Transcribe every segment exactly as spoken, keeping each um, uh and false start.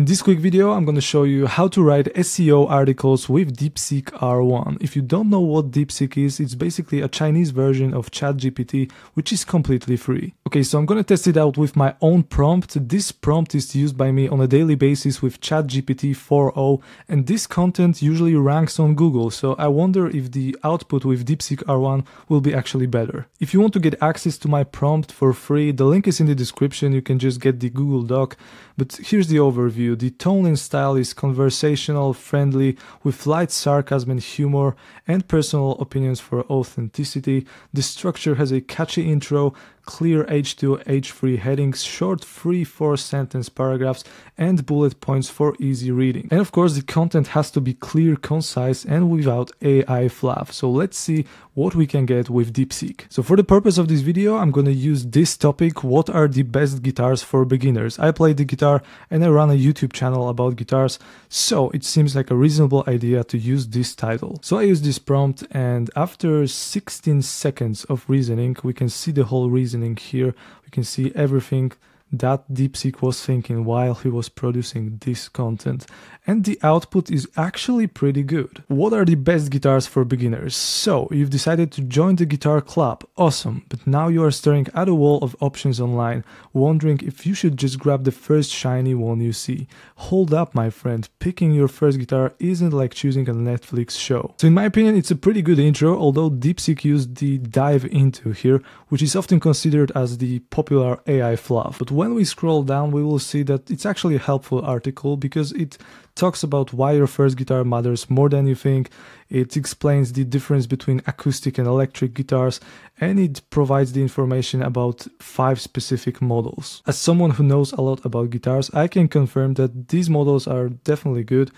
In this quick video, I'm going to show you how to write S E O articles with DeepSeek R one. If you don't know what DeepSeek is, it's basically a Chinese version of ChatGPT, which is completely free. Okay, so I'm going to test it out with my own prompt. This prompt is used by me on a daily basis with ChatGPT four o, and this content usually ranks on Google, so I wonder if the output with DeepSeek R one will be actually better. If you want to get access to my prompt for free, the link is in the description, you can just get the Google Doc, but here's the overview. The tone and style is conversational, friendly, with light sarcasm and humor, and personal opinions for authenticity. The structure has a catchy intro, clear H two H three headings, short three four sentence paragraphs, and bullet points for easy reading. And of course, the content has to be clear, concise, and without A I fluff. So let's see what we can get with DeepSeek. So for the purpose of this video, I'm going to use this topic: what are the best guitars for beginners? I play the guitar and I run a YouTube channel about guitars, so it seems like a reasonable idea to use this title. So I use this prompt, and after sixteen seconds of reasoning, we can see the whole reasoning here. We can see everything that DeepSeek was thinking while he was producing this content, and the output is actually pretty good. What are the best guitars for beginners? So you've decided to join the guitar club, awesome, but now you are staring at a wall of options online, wondering if you should just grab the first shiny one you see. Hold up, my friend, picking your first guitar isn't like choosing a Netflix show. So in my opinion, it's a pretty good intro, although DeepSeek used the dive into here, which is often considered as the popular A I fluff. But when we scroll down, we will see that it's actually a helpful article because it talks about why your first guitar matters more than you think. It explains the difference between acoustic and electric guitars, and it provides the information about five specific models. As someone who knows a lot about guitars, I can confirm that these models are definitely good.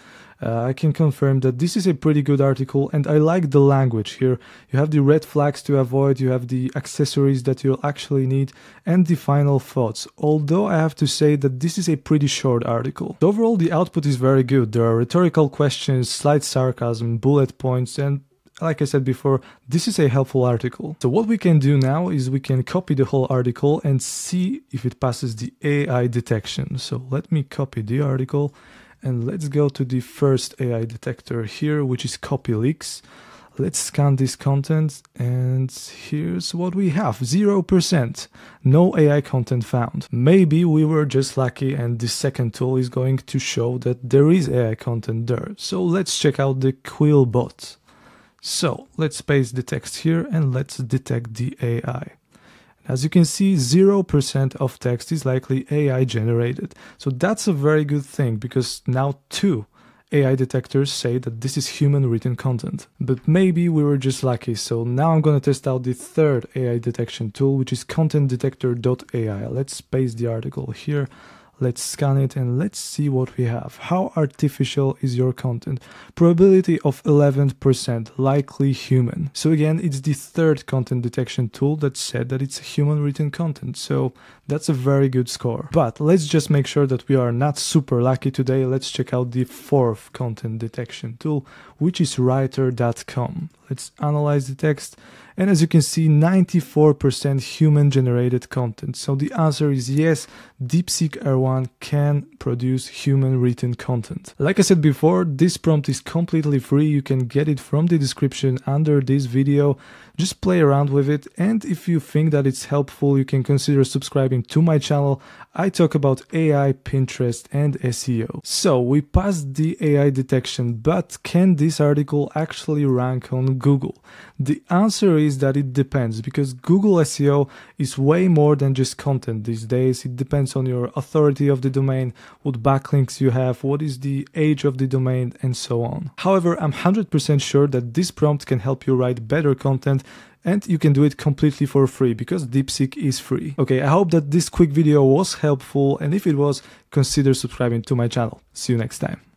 Uh, I can confirm that this is a pretty good article, and I like the language here. You have the red flags to avoid, you have the accessories that you'll actually need, and the final thoughts, although I have to say that this is a pretty short article. So overall, the output is very good. There are rhetorical questions, slight sarcasm, bullet points, and like I said before, this is a helpful article. So what we can do now is we can copy the whole article and see if it passes the A I detection. So let me copy the article. And let's go to the first A I detector here, which is CopyLeaks. Let's scan this content, and here's what we have. zero percent. No A I content found. Maybe we were just lucky and the second tool is going to show that there is A I content there. So let's check out the QuillBot. So let's paste the text here and let's detect the A I. As you can see, zero percent of text is likely A I generated. So that's a very good thing, because now two A I detectors say that this is human written content. But maybe we were just lucky. So now I'm going to test out the third A I detection tool, which is Content Detector dot A I. Let's paste the article here. Let's scan it and let's see what we have. How artificial is your content? Probability of eleven percent, likely human. So again, it's the third content detection tool that said that it's human written content. So that's a very good score. But let's just make sure that we are not super lucky today. Let's check out the fourth content detection tool, which is writer dot com. Let's analyze the text. And as you can see, ninety-four percent human generated content. So the answer is yes, DeepSeek R one can produce human written content. Like I said before, this prompt is completely free. You can get it from the description under this video. Just play around with it, and if you think that it's helpful, you can consider subscribing to my channel. I talk about A I, Pinterest, and S E O. So we passed the A I detection, but can this article actually rank on Google? The answer is that it depends, because Google S E O is way more than just content these days. It depends on your authority of the domain, what backlinks you have, what is the age of the domain, and so on. However, I'm one hundred percent sure that this prompt can help you write better content, and you can do it completely for free, because DeepSeek is free. Okay, I hope that this quick video was helpful, and if it was, consider subscribing to my channel. See you next time.